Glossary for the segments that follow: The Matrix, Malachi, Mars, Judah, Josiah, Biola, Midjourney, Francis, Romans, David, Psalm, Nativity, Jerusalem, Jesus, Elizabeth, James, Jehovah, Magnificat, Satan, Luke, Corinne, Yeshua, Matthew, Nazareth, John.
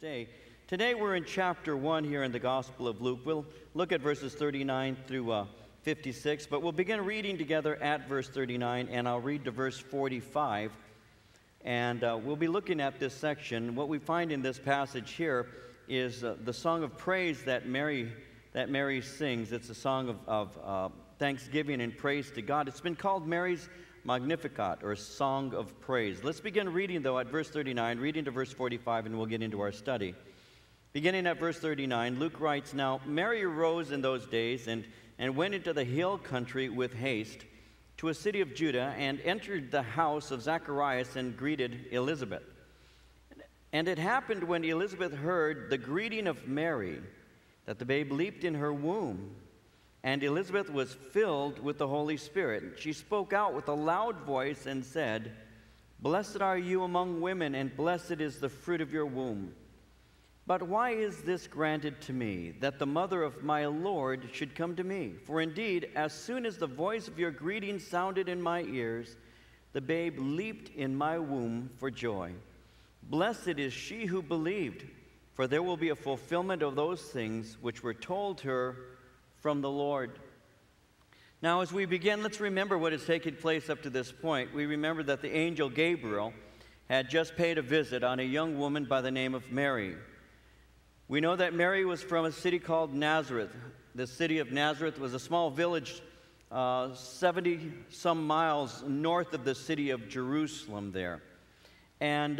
day. Today we're in chapter 1 here in the Gospel of Luke. We'll look at verses 39 through 56, but we'll begin reading together at verse 39, and I'll read to verse 45. And we'll be looking at this section. What we find in this passage here is the song of praise that Mary sings. It's a song of thanksgiving and praise to God. It's been called Mary's Magnificat, or Song of Praise. Let's begin reading, though, at verse 39, reading to verse 45, and we'll get into our study. Beginning at verse 39, Luke writes, "Now Mary arose in those days and went into the hill country with haste to a city of Judah, and entered the house of Zacharias and greeted Elizabeth. And it happened when Elizabeth heard the greeting of Mary, that the babe leaped in her womb. And Elizabeth was filled with the Holy Spirit. She spoke out with a loud voice and said, 'Blessed are you among women, and blessed is the fruit of your womb. But why is this granted to me, that the mother of my Lord should come to me? For indeed, as soon as the voice of your greeting sounded in my ears, the babe leaped in my womb for joy. Blessed is she who believed, for there will be a fulfillment of those things which were told her from the Lord.'" Now, as we begin, let's remember what has taken place up to this point. We remember that the angel Gabriel had just paid a visit on a young woman by the name of Mary. We know that Mary was from a city called Nazareth. The city of Nazareth was a small village 70-some miles north of the city of Jerusalem there. And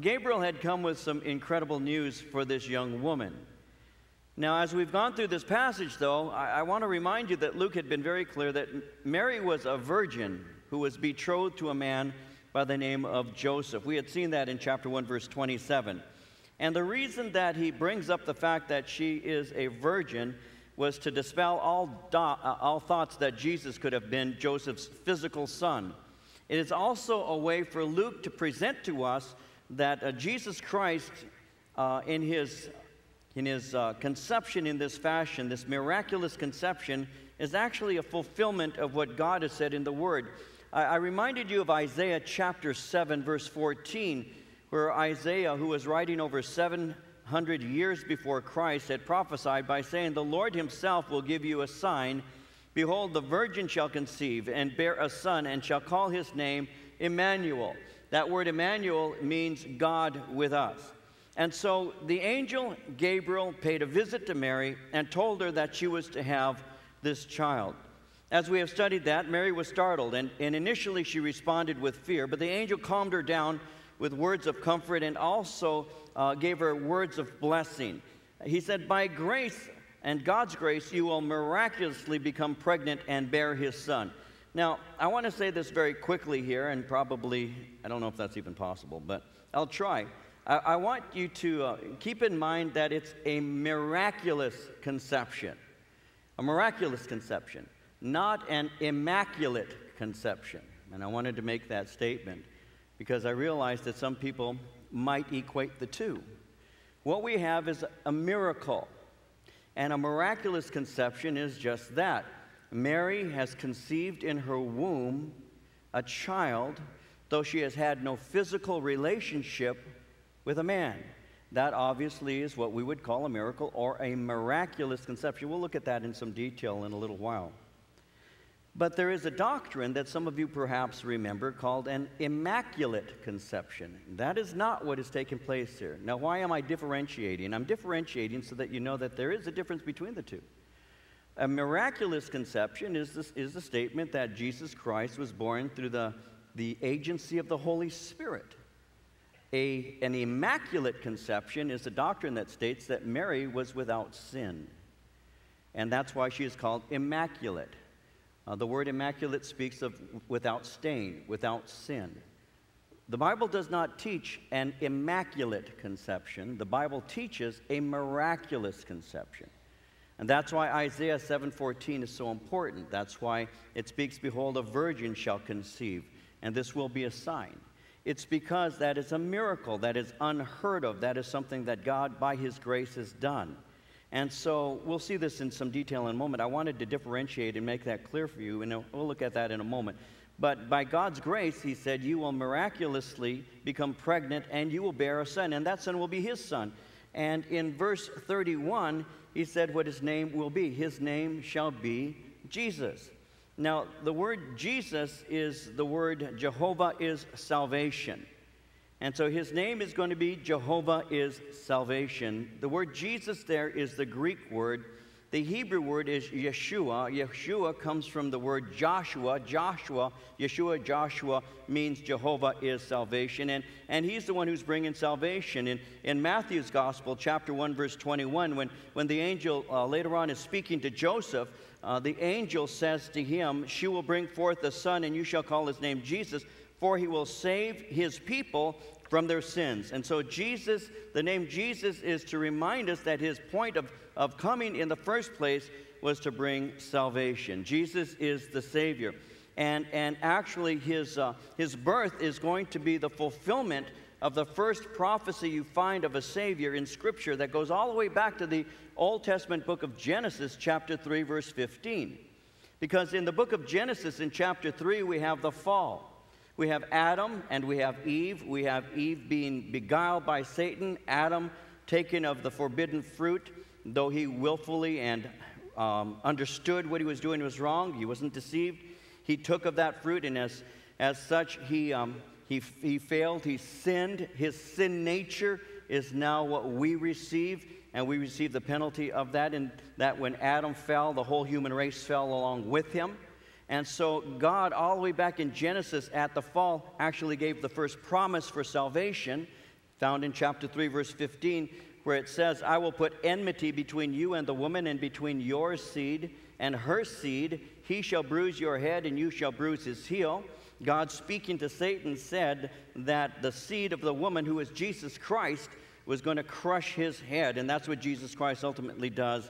Gabriel had come with some incredible news for this young woman. Now, as we've gone through this passage, though, I want to remind you that Luke had been very clear that Mary was a virgin who was betrothed to a man by the name of Joseph. We had seen that in chapter 1, verse 27. And the reason that he brings up the fact that she is a virgin was to dispel all thoughts that Jesus could have been Joseph's physical son. It is also a way for Luke to present to us that Jesus Christ, in his conception in this fashion, this miraculous conception, is actually a fulfillment of what God has said in the Word. I reminded you of Isaiah chapter 7, verse 14, where Isaiah, who was writing over 700 years before Christ, had prophesied by saying, "The Lord himself will give you a sign. Behold, the virgin shall conceive and bear a son, and shall call his name Emmanuel." That word Emmanuel means God with us. And so the angel Gabriel paid a visit to Mary and told her that she was to have this child. As we have studied that, Mary was startled, and initially she responded with fear, but the angel calmed her down with words of comfort and also gave her words of blessing. He said, "By grace and God's grace, you will miraculously become pregnant and bear his son." Now, I want to say this very quickly here, and probably, I don't know if that's even possible, but I'll try. I want you to keep in mind that it's a miraculous conception. A miraculous conception, not an immaculate conception. And I wanted to make that statement because I realized that some people might equate the two. What we have is a miracle, and a miraculous conception is just that. Mary has conceived in her womb a child, though she has had no physical relationship with a man. That obviously is what we would call a miracle or a miraculous conception. We'll look at that in some detail in a little while. But there is a doctrine that some of you perhaps remember called an immaculate conception. That is not what has taken place here. Now, why am I differentiating? I'm differentiating so that you know that there is a difference between the two. A miraculous conception is the statement that Jesus Christ was born through the agency of the Holy Spirit. An immaculate conception is a doctrine that states that Mary was without sin, and that's why she is called immaculate. The word immaculate speaks of without stain, without sin. The Bible does not teach an immaculate conception. The Bible teaches a miraculous conception. And that's why Isaiah 7:14 is so important. That's why it speaks, "Behold, a virgin shall conceive, and this will be a sign." It's because that is a miracle, that is unheard of, that is something that God, by his grace, has done. And so we'll see this in some detail in a moment. I wanted to differentiate and make that clear for you, and we'll look at that in a moment. But by God's grace, he said, you will miraculously become pregnant and you will bear a son, and that son will be his son. And in verse 31, he said what his name will be. His name shall be Jesus. Now, the word Jesus is the word Jehovah is salvation. And so his name is going to be Jehovah is salvation. The word Jesus there is the Greek word. The Hebrew word is Yeshua. Yeshua comes from the word Joshua. Joshua means Jehovah is salvation. And he's the one who's bringing salvation. In Matthew's Gospel, chapter 1, verse 21, when the angel later on is speaking to Joseph, the angel says to him, "She will bring forth a son, and you shall call his name Jesus, for he will save his people from their sins." And so Jesus, the name Jesus, is to remind us that his point of coming in the first place was to bring salvation. Jesus is the Savior. And actually his birth is going to be the fulfillment of the first prophecy you find of a Savior in Scripture that goes all the way back to the Old Testament book of Genesis, chapter 3, verse 15. Because in the book of Genesis, in chapter 3, we have the fall. We have Adam and we have Eve. We have Eve being beguiled by Satan, Adam taken of the forbidden fruit, though he willfully and understood what he was doing was wrong. He wasn't deceived. He took of that fruit, and as such, he failed. He sinned. His sin nature is now what we receive, and we receive the penalty of that, and that when Adam fell, the whole human race fell along with him. And so God, all the way back in Genesis at the fall, actually gave the first promise for salvation, found in chapter 3, verse 15, where it says, "I will put enmity between you and the woman, and between your seed and her seed. He shall bruise your head, and you shall bruise his heel." God, speaking to Satan, said that the seed of the woman, who is Jesus Christ, was going to crush his head. And that's what Jesus Christ ultimately does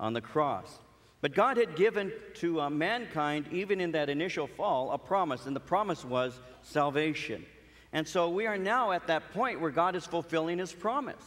on the cross. But God had given to mankind, even in that initial fall, a promise, and the promise was salvation. And so we are now at that point where God is fulfilling his promise.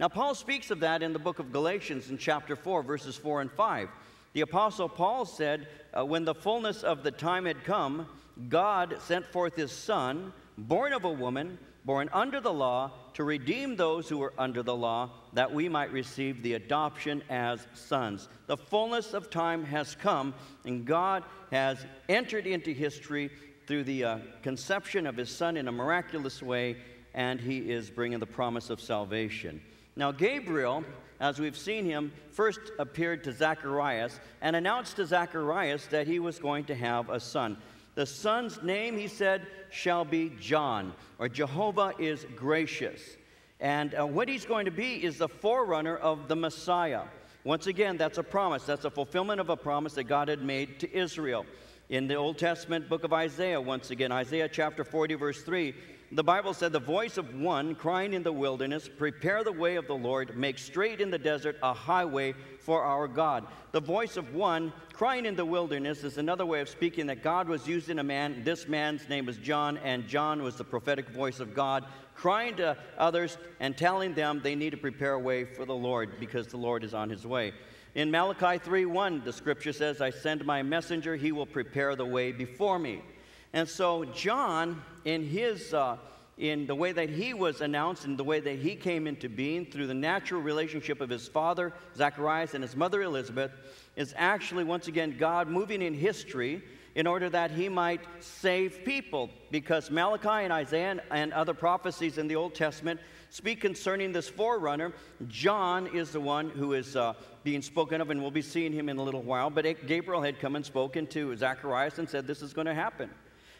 Now, Paul speaks of that in the book of Galatians in chapter 4, verses 4 and 5. The Apostle Paul said, "When the fullness of the time had come, God sent forth his Son, born of a woman, born under the law, to redeem those who were under the law, that we might receive the adoption as sons." The fullness of time has come, and God has entered into history through the conception of his Son in a miraculous way, and he is bringing the promise of salvation. Now, Gabriel, as we've seen him, first appeared to Zacharias and announced to Zacharias that he was going to have a son. The son's name, he said, shall be John, or Jehovah is gracious. And what he's going to be is the forerunner of the Messiah. Once again, that's a promise. That's a fulfillment of a promise that God had made to Israel. In the Old Testament book of Isaiah, once again, Isaiah chapter 40, verse 3, the Bible said, "The voice of one crying in the wilderness, prepare the way of the Lord, make straight in the desert a highway for our God." The voice of one crying in the wilderness is another way of speaking that God was using a man. This man's name was John, and John was the prophetic voice of God, crying to others and telling them they need to prepare a way for the Lord because the Lord is on his way. In Malachi 3:1, the scripture says, "I send my messenger, he will prepare the way before me." And so John, in the way that he was announced and the way that he came into being through the natural relationship of his father, Zacharias, and his mother, Elizabeth, is actually, once again, God moving in history in order that he might save people. Because Malachi and Isaiah and other prophecies in the Old Testament speak concerning this forerunner. John is the one who is being spoken of, and we'll be seeing him in a little while. But Gabriel had come and spoken to Zacharias and said, this is going to happen.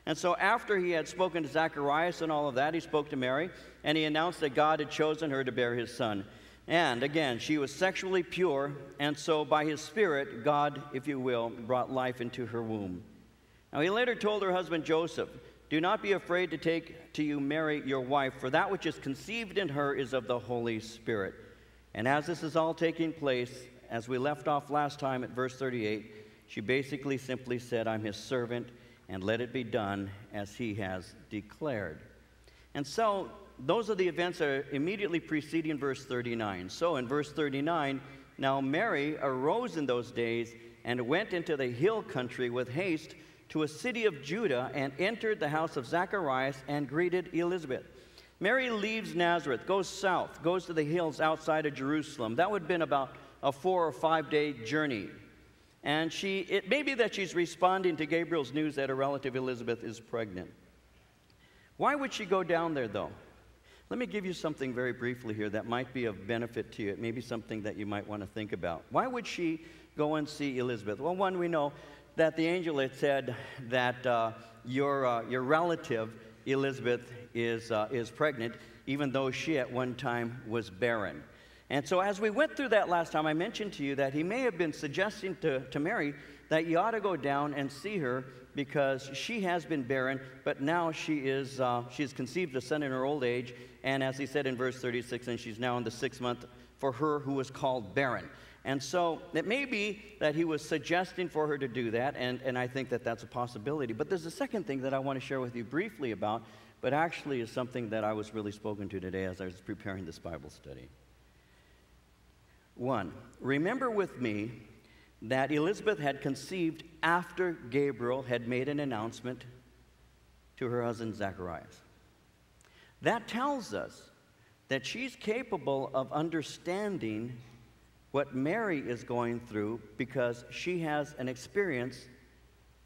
And so after he had spoken to Zacharias and all of that, he spoke to Mary, and he announced that God had chosen her to bear his son. And again, she was sexually pure, and so by his Spirit, God, if you will, brought life into her womb. Now, he later told her husband Joseph, "Do not be afraid to take to you Mary, your wife, for that which is conceived in her is of the Holy Spirit." And as this is all taking place, as we left off last time at verse 38, she basically simply said, "I'm his servant, and let it be done as he has declared." And so those are the events that are immediately preceding verse 39. So in verse 39, "Now Mary arose in those days and went into the hill country with haste to a city of Judah and entered the house of Zacharias and greeted Elizabeth. Mary leaves Nazareth, goes south, goes to the hills outside of Jerusalem. That would have been about a 4 or 5 day journey. And it may be that she's responding to Gabriel's news that her relative Elizabeth is pregnant. Why would she go down there, though? Let me give you something very briefly here that might be of benefit to you. It may be something that you might want to think about. Why would she go and see Elizabeth? Well, one, we know that the angel had said that your relative Elizabeth is pregnant, even though she at one time was barren. And so as we went through that last time, I mentioned to you that he may have been suggesting to Mary that you ought to go down and see her because she has been barren, but now she's conceived a son in her old age, and as he said in verse 36, and she's now in the 6th month for her who was called barren. And so it may be that he was suggesting for her to do that, and I think that that's a possibility. But there's a second thing that I want to share with you briefly about, but actually is something that I was really spoken to today as I was preparing this Bible study. One, remember with me that Elizabeth had conceived after Gabriel had made an announcement to her husband Zacharias. That tells us that she's capable of understanding what Mary is going through because she has an experience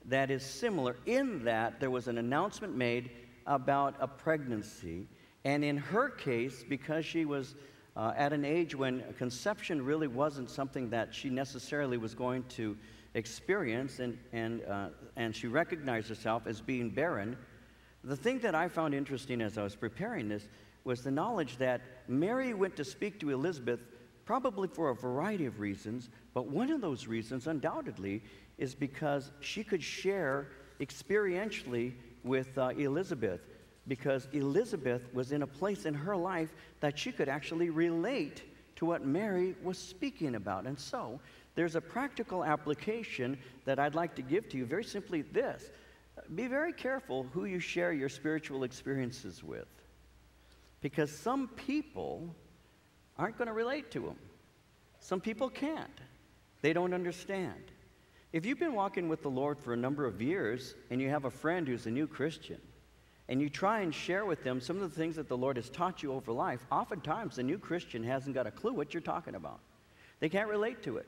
that is similar in that there was an announcement made about a pregnancy, and in her case, because she was at an age when conception really wasn't something that she necessarily was going to experience, and she recognized herself as being barren. The thing that I found interesting as I was preparing this was the knowledge that Mary went to speak to Elizabeth probably for a variety of reasons, but one of those reasons, undoubtedly, is because she could share experientially with Elizabeth, because Elizabeth was in a place in her life that she could actually relate to what Mary was speaking about. And so there's a practical application that I'd like to give to you, very simply this. Be very careful who you share your spiritual experiences with, because some people aren't going to relate to them. Some people can't. They don't understand. If you've been walking with the Lord for a number of years and you have a friend who's a new Christian and you try and share with them some of the things that the Lord has taught you over life, oftentimes the new Christian hasn't got a clue what you're talking about. They can't relate to it.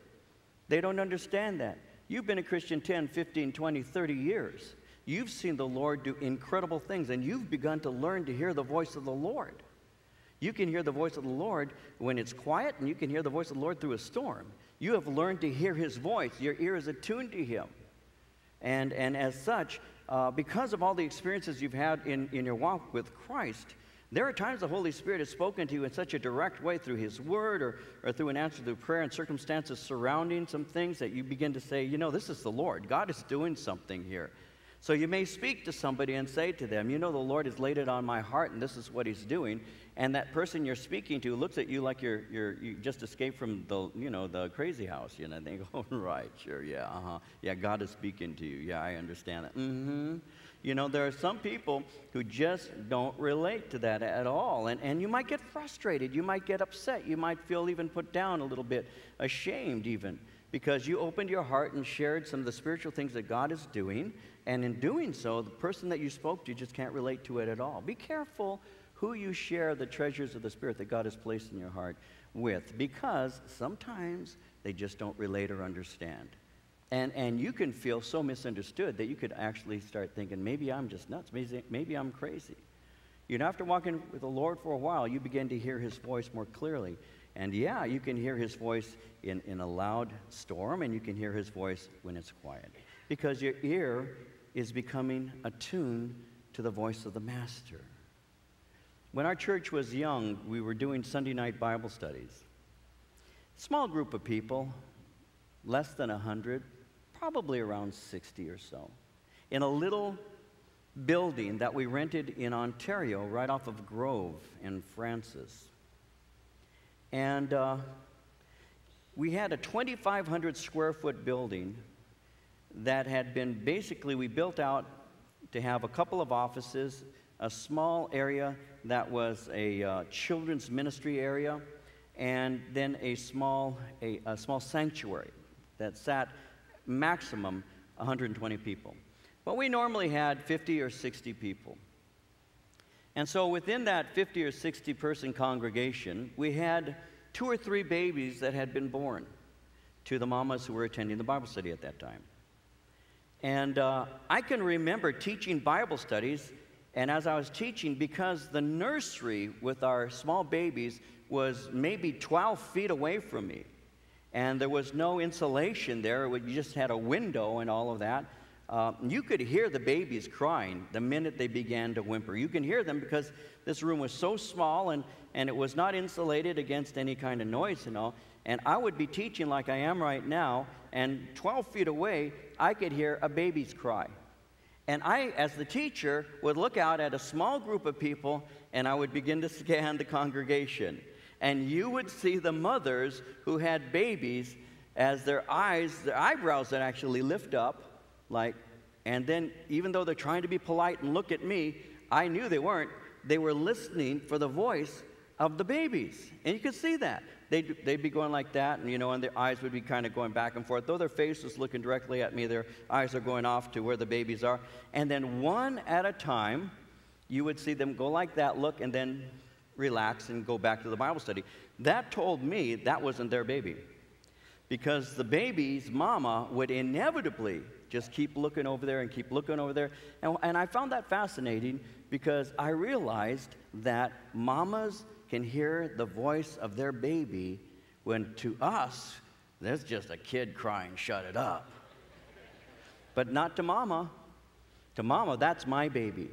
They don't understand that. You've been a Christian 10, 15, 20, 30 years. You've seen the Lord do incredible things, and you've begun to learn to hear the voice of the Lord. You can hear the voice of the Lord when it's quiet, and you can hear the voice of the Lord through a storm. You have learned to hear his voice. Your ear is attuned to him. And as such, because of all the experiences you've had in your walk with Christ, there are times the Holy Spirit has spoken to you in such a direct way through his word or through an answer to prayer and circumstances surrounding some things that you begin to say, you know, this is the Lord. God is doing something here. So you may speak to somebody and say to them, you know, the Lord has laid it on my heart and this is what he's doing. And that person you're speaking to looks at you like you just escaped from the, you know, the crazy house. You know, and they go, oh, right, sure, yeah, uh-huh. Yeah, God is speaking to you. Yeah, I understand that. Mm-hmm. You know, there are some people who just don't relate to that at all. And you might get frustrated. You might get upset. You might feel even put down a little bit, ashamed even, because you opened your heart and shared some of the spiritual things that God is doing, and in doing so, the person that you spoke to just can't relate to it at all. Be careful who you share the treasures of the Spirit that God has placed in your heart with, because sometimes they just don't relate or understand. And you can feel so misunderstood that you could actually start thinking, maybe I'm just nuts, maybe I'm crazy. You know, after walking with the Lord for a while, you begin to hear his voice more clearly. And yeah, you can hear his voice in a loud storm, and you can hear his voice when it's quiet, because your ear is becoming attuned to the voice of the Master. When our church was young, we were doing Sunday night Bible studies. Small group of people, less than 100, probably around 60 or so, in a little building that we rented in Ontario right off of Grove and Francis. And we had a 2,500 square foot building that had been basically, we built out to have a couple of offices, a small area that was a children's ministry area, and then a small sanctuary that sat maximum 120 people. But we normally had 50 or 60 people. And so within that 50 or 60 person congregation, we had 2 or 3 babies that had been born to the mamas who were attending the Bible study at that time. And I can remember teaching Bible studies, and as I was teaching, because the nursery with our small babies was maybe 12 feet away from me, and there was no insulation there, you just had a window and all of that, you could hear the babies crying the minute they began to whimper. You can hear them because this room was so small, and it was not insulated against any kind of noise and all. And I would be teaching like I am right now, and 12 feet away, I could hear a baby's cry. And I, as the teacher, would look out at a small group of people, and I would begin to scan the congregation. And you would see the mothers who had babies as their eyebrows that actually lift up. Like, and then even though they're trying to be polite and look at me, I knew they weren't. They were listening for the voice of the babies. And you could see that. They'd be going like that, and, you know, and their eyes would be kind of going back and forth. Though their face was looking directly at me, their eyes are going off to where the babies are. And then one at a time, you would see them go like that, look, and then relax and go back to the Bible study. That told me that wasn't their baby. Because the baby's mama would inevitably just keep looking over there and keep looking over there. And I found that fascinating because I realized that mamas can hear the voice of their baby when to us, there's just a kid crying, shut it up. But not to mama. To mama, that's my baby.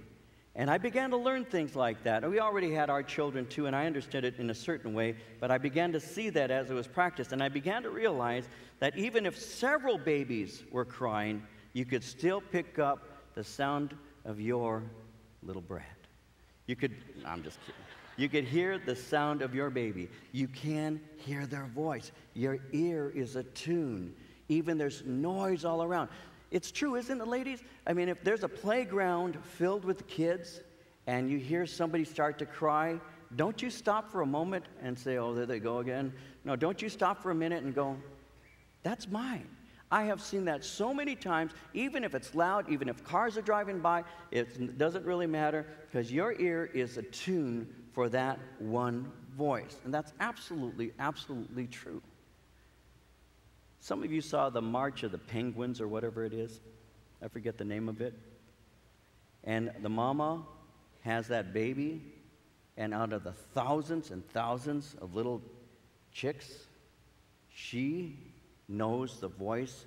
And I began to learn things like that. And we already had our children too, and I understood it in a certain way, but I began to see that as it was practiced. And I began to realize that even if several babies were crying, you could still pick up the sound of your little brat. I'm just kidding. You could hear the sound of your baby. You can hear their voice. Your ear is attuned. Even there's noise all around. It's true, isn't it, ladies? I mean, if there's a playground filled with kids and you hear somebody start to cry, don't you stop for a moment and say, oh, there they go again? No, don't you stop for a minute and go, that's mine. I have seen that so many times, even if it's loud, even if cars are driving by, it doesn't really matter because your ear is attuned for that one voice. And that's absolutely, absolutely true. Some of you saw the March of the Penguins or whatever it is. I forget the name of it. And the mama has that baby, and out of the thousands and thousands of little chicks, she knows the voice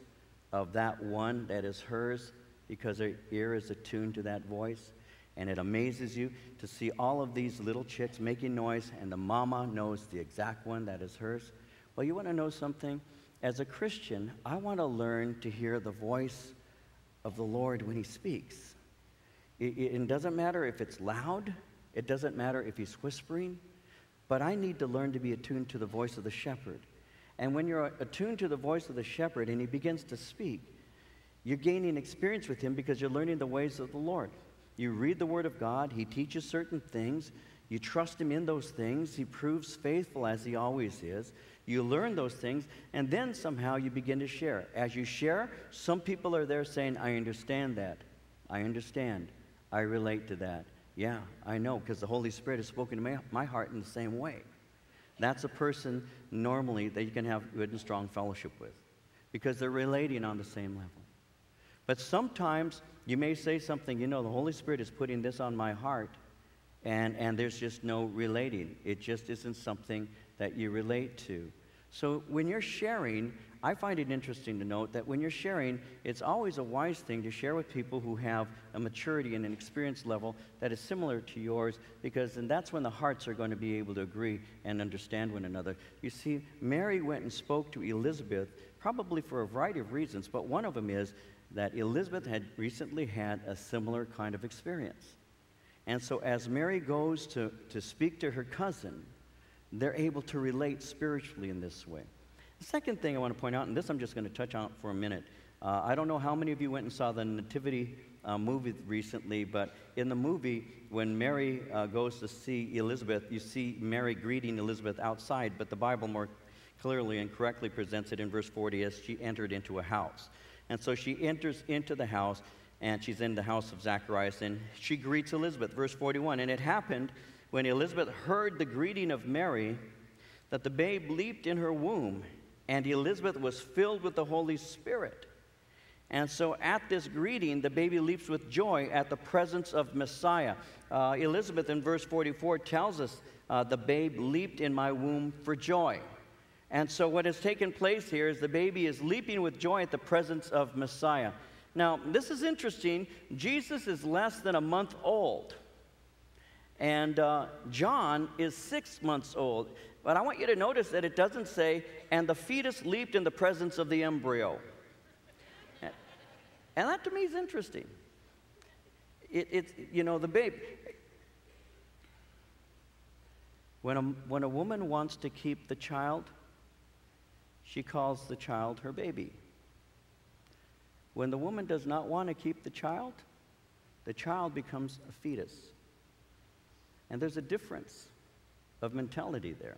of that one that is hers because her ear is attuned to that voice. And it amazes you to see all of these little chicks making noise, and the mama knows the exact one that is hers. Well, you want to know something? As a Christian, I want to learn to hear the voice of the Lord when he speaks. It doesn't matter if it's loud. It doesn't matter if he's whispering. But I need to learn to be attuned to the voice of the shepherd. And when you're attuned to the voice of the shepherd and he begins to speak, you're gaining experience with him because you're learning the ways of the Lord. You read the Word of God. He teaches certain things. You trust him in those things. He proves faithful as he always is. You learn those things, and then somehow you begin to share. As you share, some people are there saying, I understand that. I understand. I relate to that. Yeah, I know, because the Holy Spirit has spoken to my heart in the same way. That's a person normally that you can have good and strong fellowship with because they're relating on the same level. But sometimes you may say something, you know, the Holy Spirit is putting this on my heart, and there's just no relating. It just isn't something that you relate to. So when you're sharing, I find it interesting to note that when you're sharing, it's always a wise thing to share with people who have a maturity and an experience level that is similar to yours, because then that's when the hearts are going to be able to agree and understand one another. You see, Mary went and spoke to Elizabeth, probably for a variety of reasons, but one of them is that Elizabeth had recently had a similar kind of experience. And so as Mary goes to speak to her cousin, they're able to relate spiritually in this way. The second thing I want to point out, and this I'm just going to touch on for a minute. I don't know how many of you went and saw the Nativity movie recently, but in the movie, when Mary goes to see Elizabeth, you see Mary greeting Elizabeth outside, but the Bible more clearly and correctly presents it in verse 40 as she entered into a house. And so she enters into the house, and she's in the house of Zacharias, and she greets Elizabeth. Verse 41, and it happened when Elizabeth heard the greeting of Mary that the babe leaped in her womb, and Elizabeth was filled with the Holy Spirit. And so at this greeting, the baby leaps with joy at the presence of Messiah. Elizabeth in verse 44 tells us, the babe leaped in my womb for joy. And so what has taken place here is the baby is leaping with joy at the presence of Messiah. Now, this is interesting. Jesus is less than a month old, and John is 6 months old. But I want you to notice that it doesn't say, and the fetus leaped in the presence of the embryo. And that to me is interesting. It's you know, the babe. When a woman wants to keep the child, she calls the child her baby. When the woman does not want to keep the child becomes a fetus. And there's a difference of mentality there.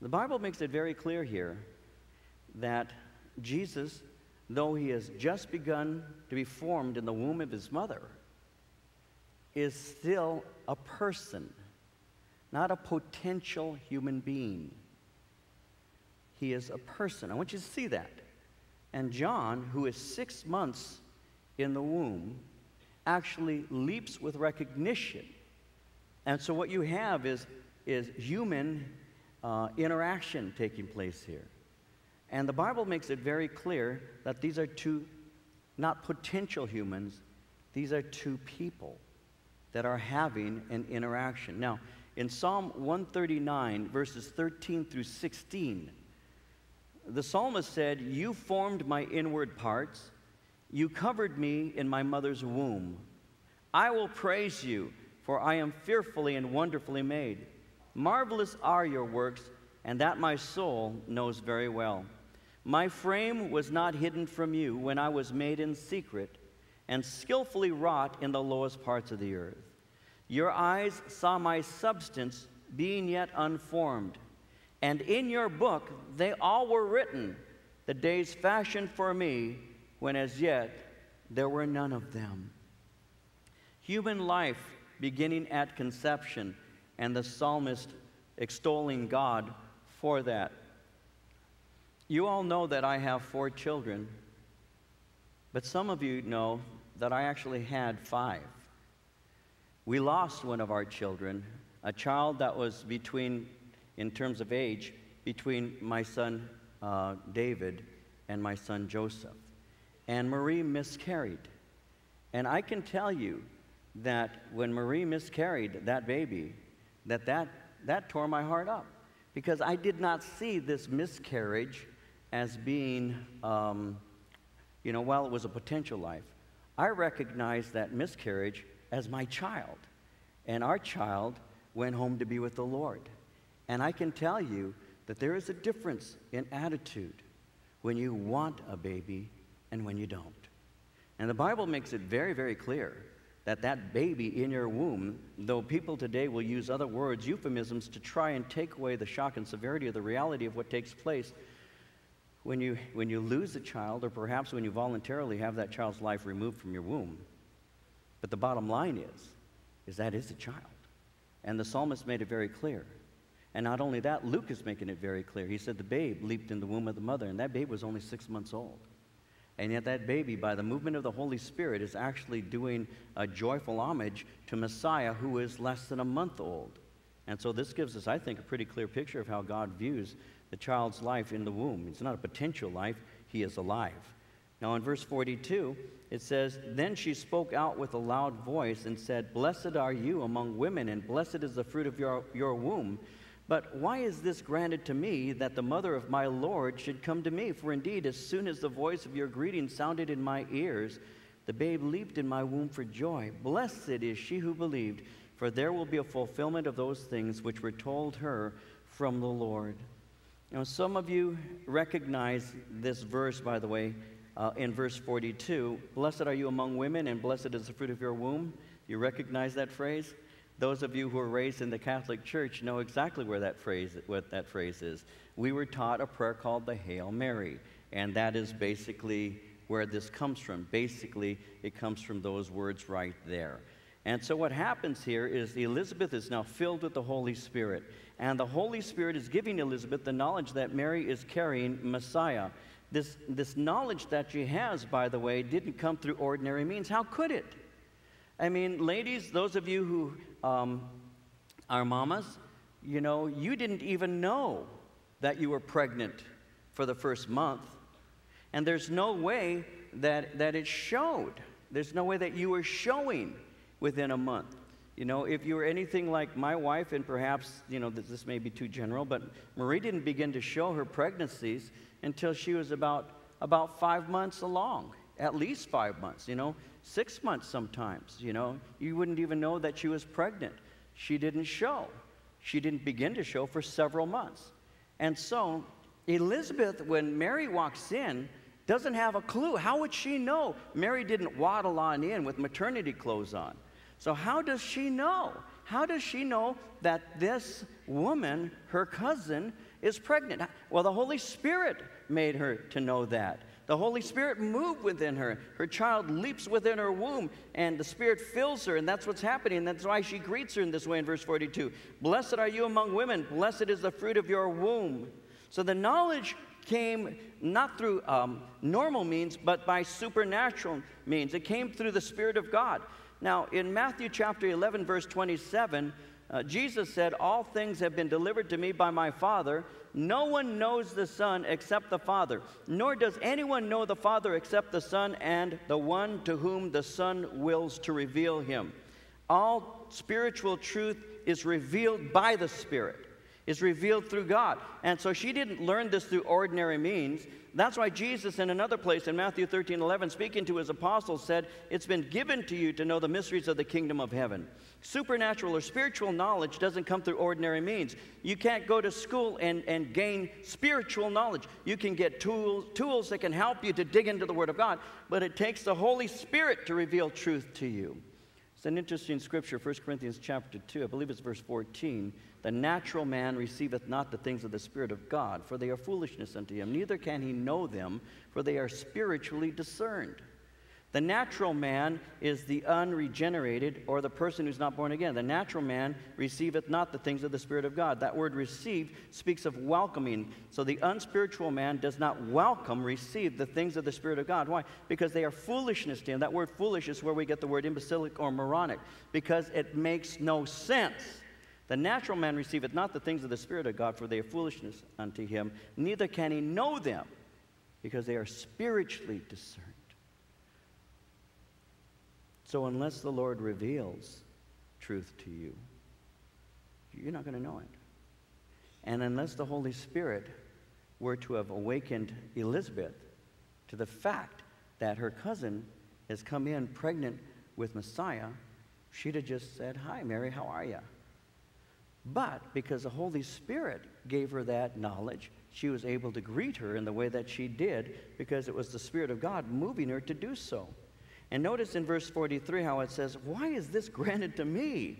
The Bible makes it very clear here that Jesus, though he has just begun to be formed in the womb of his mother, is still a person, not a potential human being. He is a person. I want you to see that. And John, who is 6 months in the womb, actually leaps with recognition. And so what you have is human interaction taking place here. And the Bible makes it very clear that these are two, not potential humans, these are two people that are having an interaction. Now, in Psalm 139, verses 13 through 16, the psalmist said, "You formed my inward parts. You covered me in my mother's womb. I will praise you, for I am fearfully and wonderfully made. Marvelous are your works, and that my soul knows very well. My frame was not hidden from you when I was made in secret and skillfully wrought in the lowest parts of the earth. Your eyes saw my substance being yet unformed, and in your book they all were written, the days fashioned for me, when as yet there were none of them." Human life beginning at conception, and the psalmist extolling God for that. You all know that I have 4 children, but some of you know that I actually had 5. We lost one of our children, a child that was between, in terms of age, between my son David and my son Joseph. And Marie miscarried. And I can tell you that when Marie miscarried that baby, that tore my heart up, because I did not see this miscarriage as being, you know, while it was a potential life, I recognized that miscarriage as my child. And our child went home to be with the Lord. And I can tell you that there is a difference in attitude when you want a baby and when you don't. And the Bible makes it very, very clear that that baby in your womb, though people today will use other words, euphemisms, to try and take away the shock and severity of the reality of what takes place when you lose a child, or perhaps when you voluntarily have that child's life removed from your womb. But the bottom line is that is a child. And the psalmist made it very clear. And not only that, Luke is making it very clear. He said the babe leaped in the womb of the mother, and that babe was only 6 months old. And yet that baby, by the movement of the Holy Spirit, is actually doing a joyful homage to Messiah, who is less than a month old. And so this gives us, I think, a pretty clear picture of how God views the child's life in the womb. It's not a potential life. He is alive. Now in verse 42, it says, "Then she spoke out with a loud voice and said, 'Blessed are you among women, and blessed is the fruit of your womb. But why is this granted to me, that the mother of my Lord should come to me? For indeed, as soon as the voice of your greeting sounded in my ears, the babe leaped in my womb for joy. Blessed is she who believed, for there will be a fulfillment of those things which were told her from the Lord.'" Now, some of you recognize this verse, by the way, in verse 42. "Blessed are you among women, and blessed is the fruit of your womb." You recognize that phrase? Those of you who were raised in the Catholic Church know exactly where that phrase, what that phrase is. We were taught a prayer called the Hail Mary, and that is basically where this comes from. Basically, it comes from those words right there. And so what happens here is Elizabeth is now filled with the Holy Spirit. And the Holy Spirit is giving Elizabeth the knowledge that Mary is carrying Messiah. This knowledge that she has, by the way, didn't come through ordinary means. How could it? I mean, ladies, those of you who are mamas, you know, you didn't even know that you were pregnant for the first month. And there's no way that it showed. There's no way that you were showing within a month. You know, if you were anything like my wife, and perhaps, you know, this may be too general, but Marie didn't begin to show her pregnancies until she was about 5 months along, at least 5 months, you know, 6 months sometimes, you know. You wouldn't even know that she was pregnant. She didn't show. She didn't begin to show for several months. And so Elizabeth, when Mary walks in, doesn't have a clue. How would she know? Mary didn't waddle on in with maternity clothes on. So how does she know? How does she know that this woman, her cousin, is pregnant? Well, the Holy Spirit made her to know that. The Holy Spirit moved within her. Her child leaps within her womb, and the Spirit fills her, and that's what's happening. And that's why she greets her in this way in verse 42. Blessed are you among women. Blessed is the fruit of your womb. So the knowledge came not through normal means, but by supernatural means. It came through the Spirit of God. Now, in Matthew chapter 11, verse 27, Jesus said, all things have been delivered to me by my Father. No one knows the Son except the Father, nor does anyone know the Father except the Son and the one to whom the Son wills to reveal him. All spiritual truth is revealed by the Spirit, is revealed through God. And so she didn't learn this through ordinary means. That's why Jesus, in another place in Matthew 13:11, speaking to his apostles, said, it's been given to you to know the mysteries of the kingdom of heaven. Supernatural or spiritual knowledge doesn't come through ordinary means. You can't go to school and gain spiritual knowledge. You can get tools that can help you to dig into the Word of God, but it takes the Holy Spirit to reveal truth to you. It's an interesting scripture, 1 Corinthians chapter 2, I believe it's verse 14. The natural man receiveth not the things of the Spirit of God, for they are foolishness unto him. Neither can he know them, for they are spiritually discerned. The natural man is the unregenerated, or the person who's not born again. The natural man receiveth not the things of the Spirit of God. That word receive speaks of welcoming. So the unspiritual man does not welcome, receive the things of the Spirit of God. Why? Because they are foolishness to him. That word foolish is where we get the word imbecilic or moronic, because it makes no sense. The natural man receiveth not the things of the Spirit of God, for they are foolishness unto him. Neither can he know them, because they are spiritually discerned. So unless the Lord reveals truth to you, you're not going to know it. And unless the Holy Spirit were to have awakened Elizabeth to the fact that her cousin has come in pregnant with Messiah, she'd have just said, hi, Mary, how are you? But because the Holy Spirit gave her that knowledge, she was able to greet her in the way that she did, because it was the Spirit of God moving her to do so. And notice in verse 43 how it says, why is this granted to me,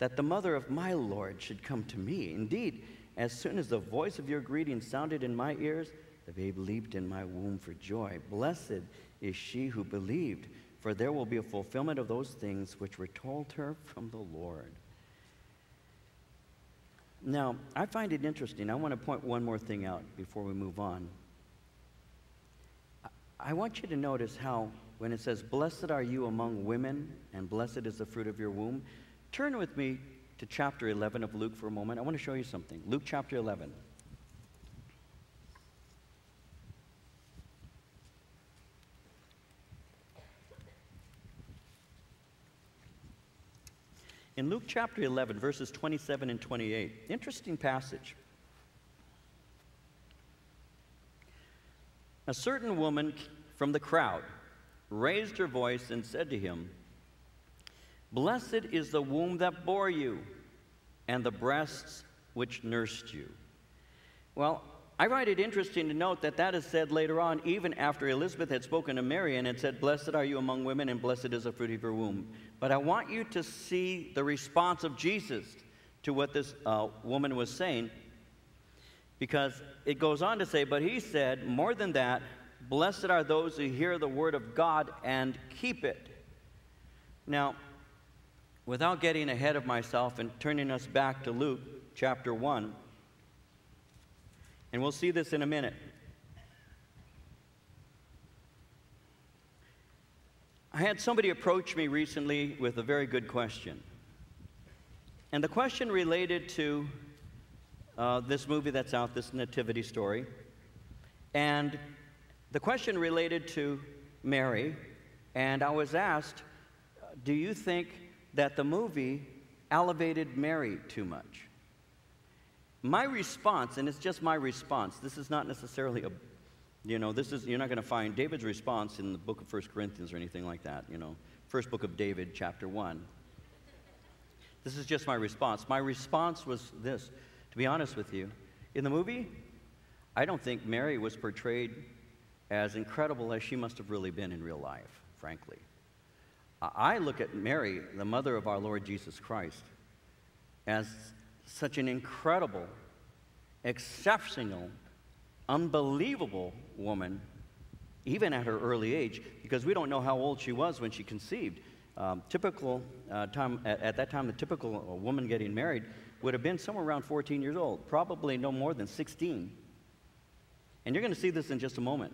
that the mother of my Lord should come to me? Indeed, as soon as the voice of your greeting sounded in my ears, the babe leaped in my womb for joy. Blessed is she who believed, for there will be a fulfillment of those things which were told her from the Lord. Now, I find it interesting. I want to point one more thing out before we move on. I want you to notice how, when it says, blessed are you among women, and blessed is the fruit of your womb, turn with me to chapter 11 of Luke for a moment. I want to show you something. Luke chapter 11. In Luke chapter 11, verses 27 and 28, interesting passage. A certain woman from the crowd raised her voice and said to him, blessed is the womb that bore you, and the breasts which nursed you. Well, I find it interesting to note that that is said later on, even after Elizabeth had spoken to Mary and had said, blessed are you among women, and blessed is the fruit of your womb. But I want you to see the response of Jesus to what this woman was saying, because it goes on to say, but he said, more than that, Blessed are those who hear the word of God and keep it. Now, without getting ahead of myself and turning us back to Luke chapter 1, and we'll see this in a minute, I had somebody approach me recently with a very good question. And the question related to this movie that's out, this Nativity story, and the question related to Mary, and I was asked, do you think that the movie elevated Mary too much? My response, and it's just my response, this is not necessarily a, you know, this is, you're not going to find David's response in the book of 1 Corinthians or anything like that, you know, first book of David, chapter 1. This is just my response. My response was this, to be honest with you. In the movie, I don't think Mary was portrayed as incredible as she must have really been in real life, frankly. I look at Mary, the mother of our Lord Jesus Christ, as such an incredible, exceptional, unbelievable woman, even at her early age, because we don't know how old she was when she conceived. At that time, the typical woman getting married would have been somewhere around 14 years old, probably no more than 16. And you're going to see this in just a moment.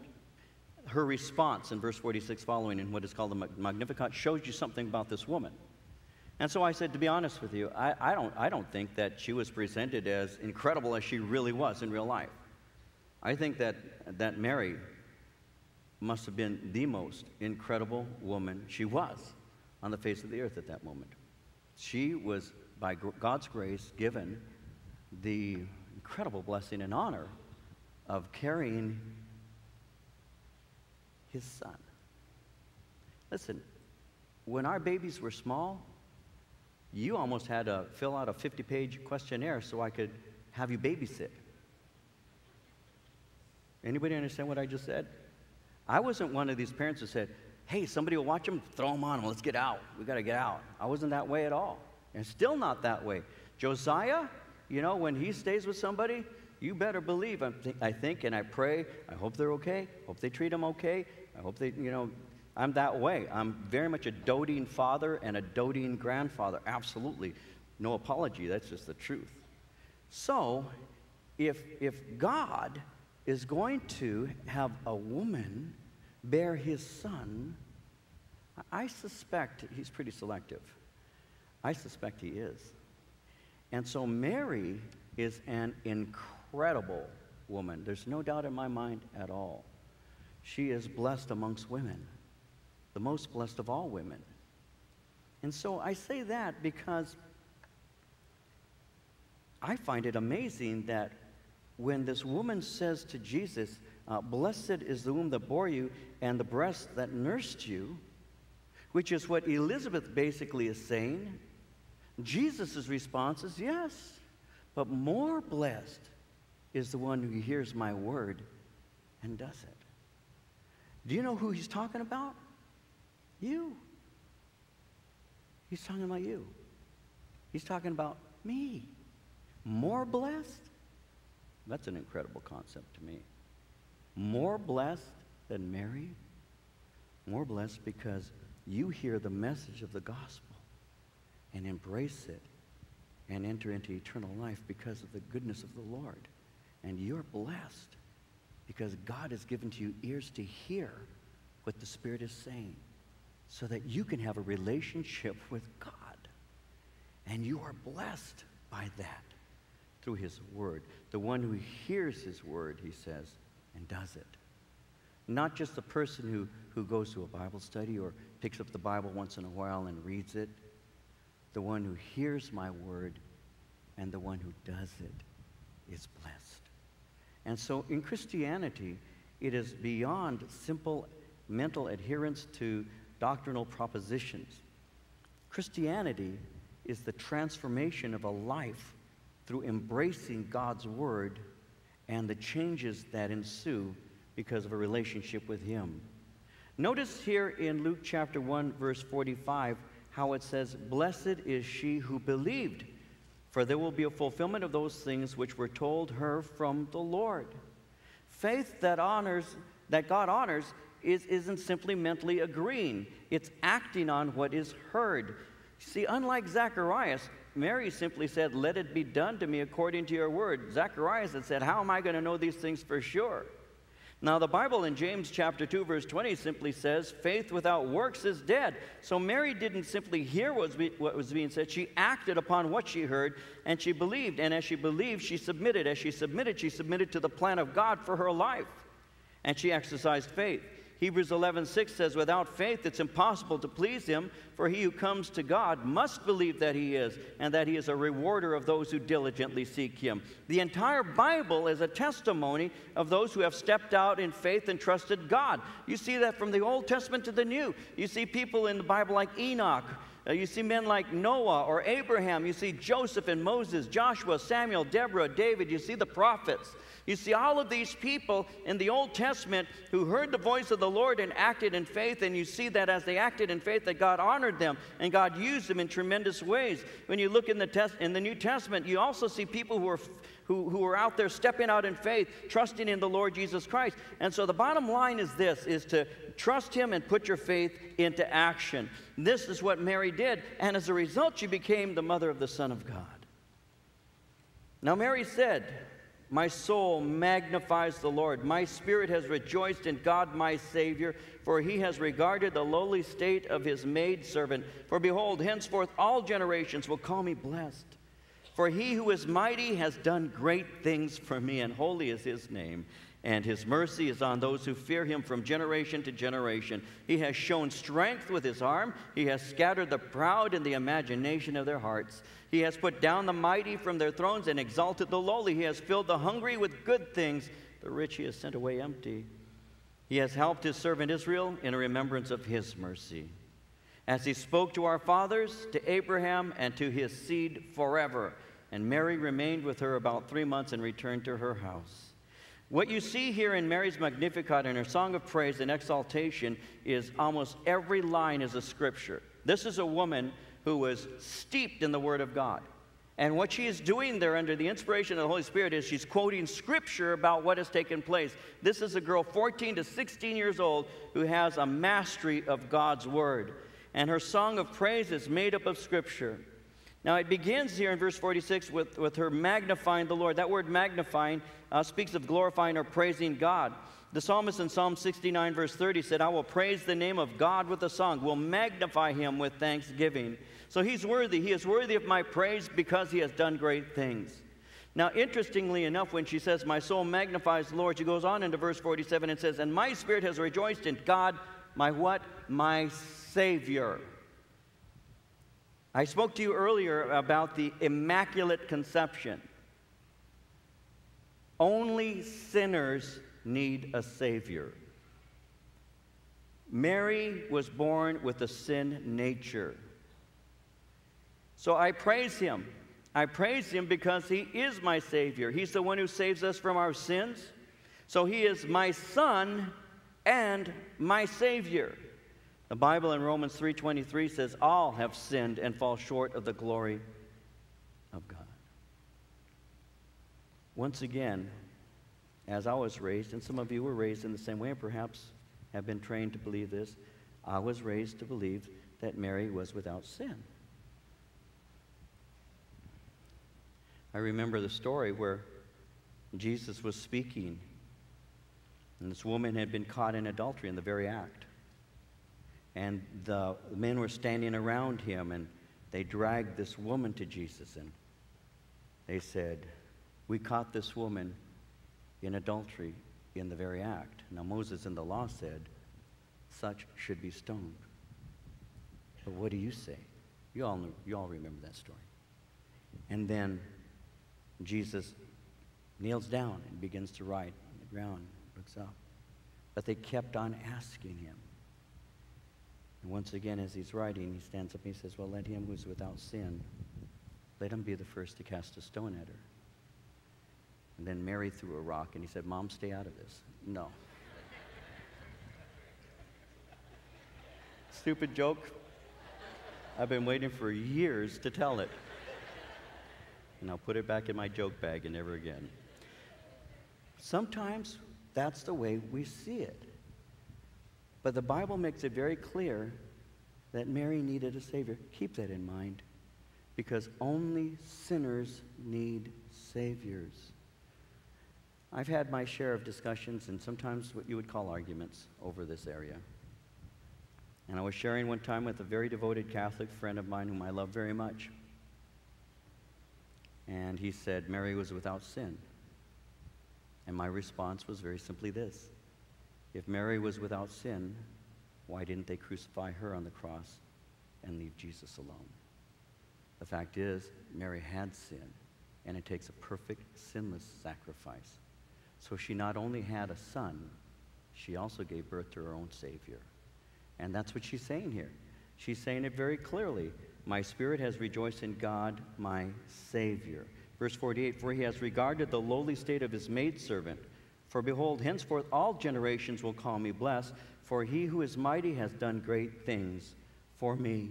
Her response in verse 46 following in what is called the Magnificat shows you something about this woman. And so I said, to be honest with you, I don't think that she was presented as incredible as she really was in real life. I think that Mary must have been the most incredible woman she was on the face of the earth at that moment. She was, by God's grace, given the incredible blessing and honor of carrying his son. Listen, when our babies were small, you almost had to fill out a 50-page questionnaire so I could have you babysit. Anybody understand what I just said? I wasn't one of these parents who said, hey, somebody will watch them, throw them on them, let's get out. We got to get out. I wasn't that way at all, and still not that way. Josiah, you know, when he stays with somebody, you better believe, I think, and I pray, I hope they're okay, hope they treat them okay, I hope they, you know, I'm that way. I'm very much a doting father and a doting grandfather, absolutely. No apology, that's just the truth. So, if God is going to have a woman bear his son, I suspect he's pretty selective. I suspect he is. And so Mary is an incredible woman. There's no doubt in my mind at all. She is blessed amongst women, the most blessed of all women. And so I say that because I find it amazing that when this woman says to Jesus, blessed is the womb that bore you and the breast that nursed you, which is what Elizabeth basically is saying, Jesus' response is yes, but more blessed is the one who hears my word and does it. Do you know who he's talking about? You. He's talking about you. He's talking about me. More blessed? That's an incredible concept to me. More blessed than Mary? More blessed because you hear the message of the gospel and embrace it and enter into eternal life because of the goodness of the Lord. And you're blessed because God has given to you ears to hear what the Spirit is saying so that you can have a relationship with God. And you are blessed by that through his word. The one who hears his word, he says, and does it. Not just the person who goes to a Bible study or picks up the Bible once in a while and reads it. The one who hears my word and the one who does it is blessed. And so in Christianity, it is beyond simple mental adherence to doctrinal propositions. Christianity is the transformation of a life through embracing God's word and the changes that ensue because of a relationship with him. Notice here in Luke chapter 1, verse 45, how it says, blessed is she who believed, for there will be a fulfillment of those things which were told her from the Lord. Faith that honors that God honors isn't simply mentally agreeing. It's acting on what is heard. See, unlike Zacharias, Mary simply said, "Let it be done to me according to your word." Zacharias had said, "How am I going to know these things for sure?" Now, the Bible in James chapter 2, verse 20 simply says, "Faith without works is dead." So Mary didn't simply hear what was being said. She acted upon what she heard, and she believed. And as she believed, she submitted. As she submitted to the plan of God for her life. And she exercised faith. Hebrews 11:6 says, "Without faith it's impossible to please him, for he who comes to God must believe that he is, and that he is a rewarder of those who diligently seek him." The entire Bible is a testimony of those who have stepped out in faith and trusted God. You see that from the Old Testament to the New. You see people in the Bible like Enoch. You see men like Noah or Abraham. You see Joseph and Moses, Joshua, Samuel, Deborah, David. You see the prophets. You see all of these people in the Old Testament who heard the voice of the Lord and acted in faith, and you see that as they acted in faith that God honored them and God used them in tremendous ways. When you look in the New Testament, you also see people who are out there stepping out in faith, trusting in the Lord Jesus Christ. And so the bottom line is this, is to trust him and put your faith into action. This is what Mary did, and as a result, she became the mother of the Son of God. Now Mary said, "My soul magnifies the Lord. My spirit has rejoiced in God my Savior, for he has regarded the lowly state of his maidservant. For behold, henceforth all generations will call me blessed. For he who is mighty has done great things for me, and holy is his name. And his mercy is on those who fear him from generation to generation. He has shown strength with his arm. He has scattered the proud in the imagination of their hearts. He has put down the mighty from their thrones and exalted the lowly. He has filled the hungry with good things. The rich he has sent away empty. He has helped his servant Israel in remembrance of his mercy, as he spoke to our fathers, to Abraham, and to his seed forever." And Mary remained with her about 3 months and returned to her house. What you see here in Mary's Magnificat and her song of praise and exaltation is almost every line is a scripture. This is a woman who was steeped in the Word of God. And what she is doing there under the inspiration of the Holy Spirit is she's quoting scripture about what has taken place. This is a girl 14 to 16 years old who has a mastery of God's Word. And her song of praise is made up of scripture. Now, it begins here in verse 46 with her magnifying the Lord. That word magnifying speaks of glorifying or praising God. The psalmist in Psalm 69, verse 30 said, "I will praise the name of God with a song, will magnify him with thanksgiving." So he's worthy. He is worthy of my praise because he has done great things. Now, interestingly enough, when she says, "My soul magnifies the Lord," she goes on into verse 47 and says, "And my spirit has rejoiced in God, my what? My Savior." I spoke to you earlier about the Immaculate Conception. Only sinners need a Savior. Mary was born with a sin nature. So I praise him. I praise him because he is my Savior. He's the one who saves us from our sins. So he is my Son and my Savior. The Bible in Romans 3:23 says, "All have sinned and fall short of the glory of God." Once again, as I was raised, and some of you were raised in the same way and perhaps have been trained to believe this, I was raised to believe that Mary was without sin. I remember the story where Jesus was speaking, and this woman had been caught in adultery in the very act. And the men were standing around him, and they dragged this woman to Jesus, and they said, "We caught this woman in adultery in the very act. Now Moses in the law said, such should be stoned. But what do you say?" You all remember that story. And then Jesus kneels down and begins to write on the ground, looks up. But they kept on asking him. And once again, as he's writing, he stands up and he says, "Well, let him who's without sin, let him be the first to cast a stone at her." And then Mary threw a rock, and he said, "Mom, stay out of this." No. Stupid joke. I've been waiting for years to tell it. And I'll put it back in my joke bag and never again. Sometimes That's the way we see it. But the Bible makes it very clear that Mary needed a Savior. Keep that in mind, because only sinners need saviors. I've had my share of discussions and sometimes what you would call arguments over this area. And I was sharing one time with a very devoted Catholic friend of mine whom I love very much. And he said, Mary was without sin. And my response was very simply this: if Mary was without sin, why didn't they crucify her on the cross and leave Jesus alone? The fact is, Mary had sin, and it takes a perfect, sinless sacrifice. So she not only had a son, she also gave birth to her own Savior. And that's what she's saying here. She's saying it very clearly. My spirit has rejoiced in God, my Savior. Verse 48, for he has regarded the lowly state of his maidservant. For behold, henceforth all generations will call me blessed, for he who is mighty has done great things for me.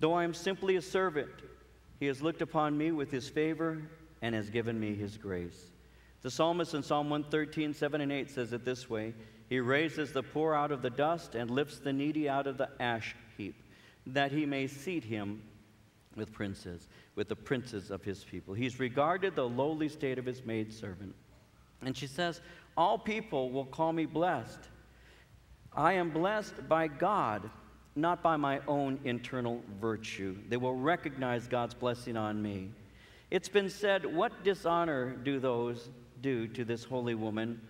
Though I am simply a servant, he has looked upon me with his favor and has given me his grace. The psalmist in Psalm 113, 7 and 8 says it this way: he raises the poor out of the dust and lifts the needy out of the ash heap, that he may seat him with princes, with the princes of his people. He's regarded the lowly state of his maidservant. And she says, all people will call me blessed. I am blessed by God, not by my own internal virtue. They will recognize God's blessing on me. It's been said, what dishonor do those do to this holy woman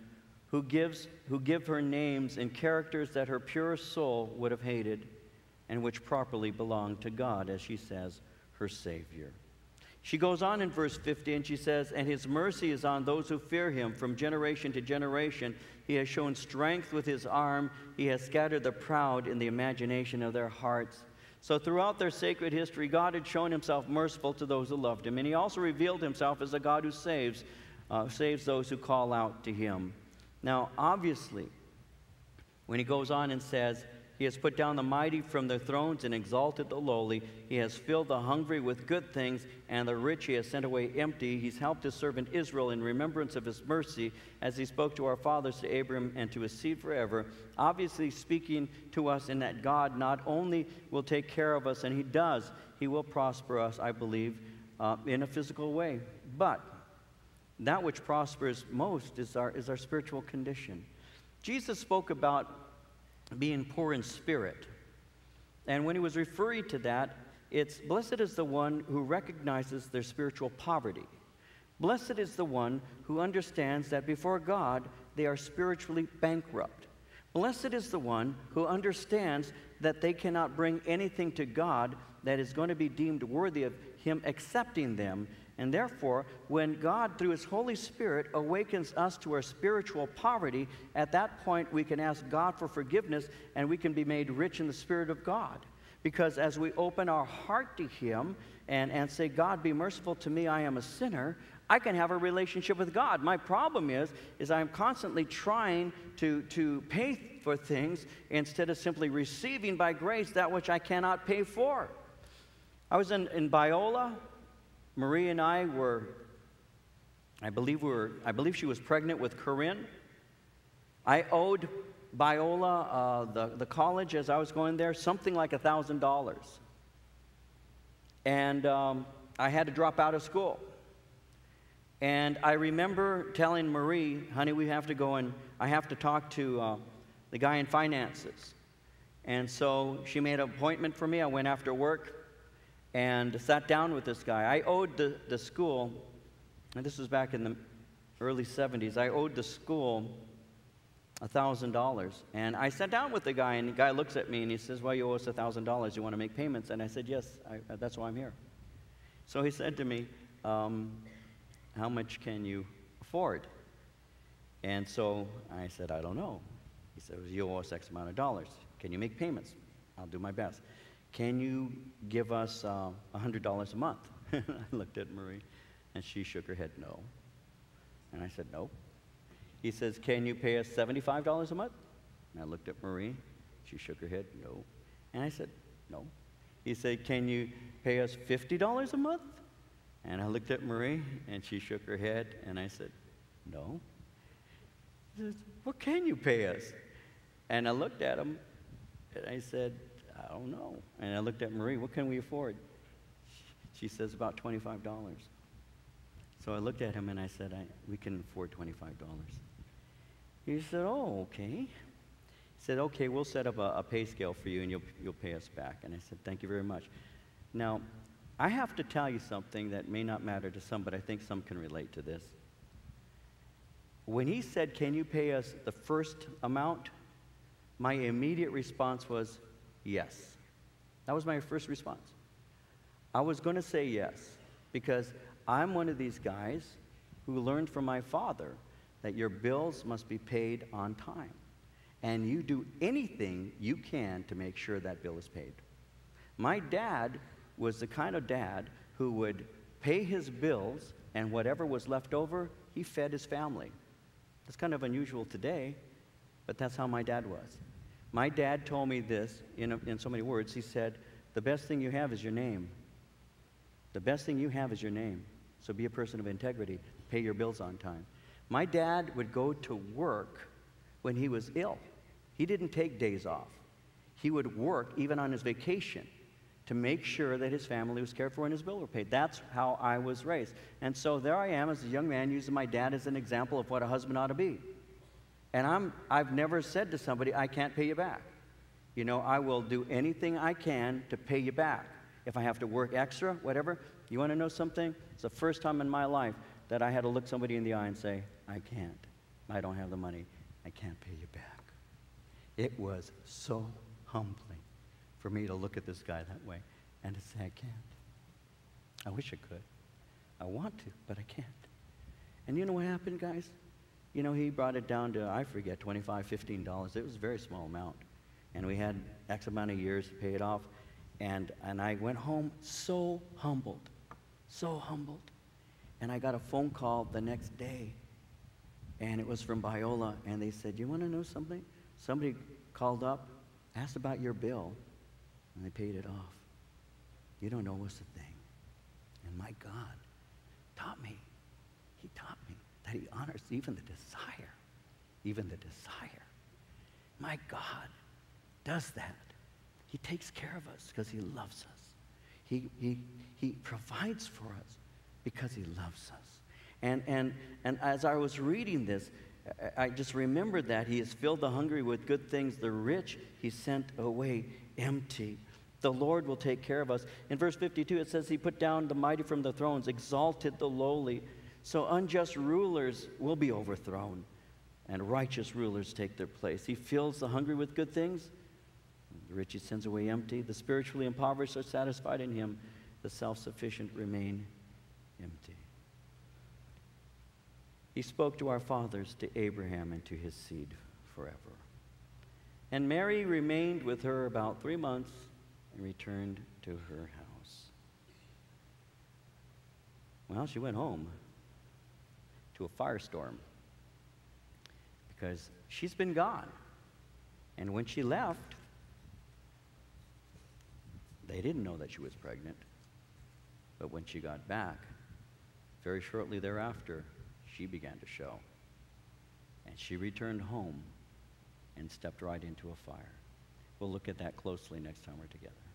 who give her names and characters that her pure soul would have hated, and which properly belong to God, as she says, her Savior. She goes on in verse 50, and she says, and his mercy is on those who fear him from generation to generation. He has shown strength with his arm. He has scattered the proud in the imagination of their hearts. So throughout their sacred history, God had shown himself merciful to those who loved him. And he also revealed himself as a God who saves those who call out to him. Now, obviously, when he goes on and says, he has put down the mighty from their thrones and exalted the lowly. He has filled the hungry with good things, and the rich he has sent away empty. He's helped his servant Israel in remembrance of his mercy, as he spoke to our fathers, to Abraham, and to his seed forever. Obviously speaking to us in that God not only will take care of us, and he does, he will prosper us, I believe, in a physical way. But that which prospers most is our spiritual condition. Jesus spoke about being poor in spirit. And when he was referring to that, it's blessed is the one who recognizes their spiritual poverty. Blessed is the one who understands that before God, they are spiritually bankrupt. Blessed is the one who understands that they cannot bring anything to God that is going to be deemed worthy of him accepting them. And therefore, when God, through his Holy Spirit, awakens us to our spiritual poverty, at that point we can ask God for forgiveness, and we can be made rich in the Spirit of God. Because as we open our heart to him and say, God, be merciful to me, I am a sinner, I can have a relationship with God. My problem is I'm constantly trying to pay for things instead of simply receiving by grace that which I cannot pay for. I was in Biola. Marie and I were, I believe she was pregnant with Corinne. I owed Biola, the college, as I was going there, something like $1,000. And I had to drop out of school. And I remember telling Marie, honey, we have to go, and I have to talk to the guy in finances. And so she made an appointment for me. I went after work and sat down with this guy. I owed the school, and this was back in the early 70s, I owed the school $1,000. And I sat down with the guy, and the guy looks at me, and he says, well, you owe us $1,000. You want to make payments? And I said, yes, that's why I'm here. So he said to me, how much can you afford? And so I said, I don't know. He said, well, you owe us X amount of dollars. Can you make payments? I'll do my best. Can you give us $100 a month? I looked at Marie, and she shook her head no. And I said, nope. He says, can you pay us $75 a month? And I looked at Marie. She shook her head no. And I said, no. He said, can you pay us $50 a month? And I looked at Marie, and she shook her head, and I said, no. He says, what can you pay us? And I looked at him, and I said, I don't know. And I looked at Marie, what can we afford? She says, about $25. So I looked at him, and I said, we can afford $25. He said, oh, okay. He said, okay, we'll set up a pay scale for you, and you'll pay us back. And I said, thank you very much. Now, I have to tell you something that may not matter to some, but I think some can relate to this. When he said, can you pay us the first amount, my immediate response was, yes. That was my first response. I was going to say yes, because I'm one of these guys who learned from my father that your bills must be paid on time, and you do anything you can to make sure that bill is paid. My dad was the kind of dad who would pay his bills, and whatever was left over, he fed his family. That's kind of unusual today, but that's how my dad was. My dad told me this in so many words. He said, the best thing you have is your name. The best thing you have is your name. So be a person of integrity. Pay your bills on time. My dad would go to work when he was ill. He didn't take days off. He would work even on his vacation to make sure that his family was cared for and his bill were paid. That's how I was raised. And so there I am as a young man using my dad as an example of what a husband ought to be. And I've never said to somebody, I can't pay you back. You know, I will do anything I can to pay you back. If I have to work extra, whatever. You want to know something? It's the first time in my life that I had to look somebody in the eye and say, I can't. I don't have the money. I can't pay you back. It was so humbling for me to look at this guy that way and to say, I can't. I wish I could. I want to, but I can't. And you know what happened, guys? You know, he brought it down to, I forget, $25, $15. It was a very small amount. And we had X amount of years to pay it off. And I went home so humbled, so humbled. And I got a phone call the next day, and it was from Biola, and they said, you want to know something? Somebody called up, asked about your bill, and they paid it off. You don't know what's the thing. And my God taught me, he taught me that he honors even the desire, even the desire. My God does that. He takes care of us because he loves us. He provides for us because he loves us. And as I was reading this, I just remembered that he has filled the hungry with good things. The rich he sent away empty. The Lord will take care of us. In verse 52, it says he put down the mighty from the thrones, exalted the lowly. So unjust rulers will be overthrown, and righteous rulers take their place. He fills the hungry with good things. The rich he sends away empty. The spiritually impoverished are satisfied in him. The self-sufficient remain empty. He spoke to our fathers, to Abraham, and to his seed forever. And Mary remained with her about 3 months and returned to her house. Well, she went home to a firestorm because she's been gone. And when she left, they didn't know that she was pregnant. But when she got back, very shortly thereafter, she began to show. And she returned home and stepped right into a fire. We'll look at that closely next time we're together.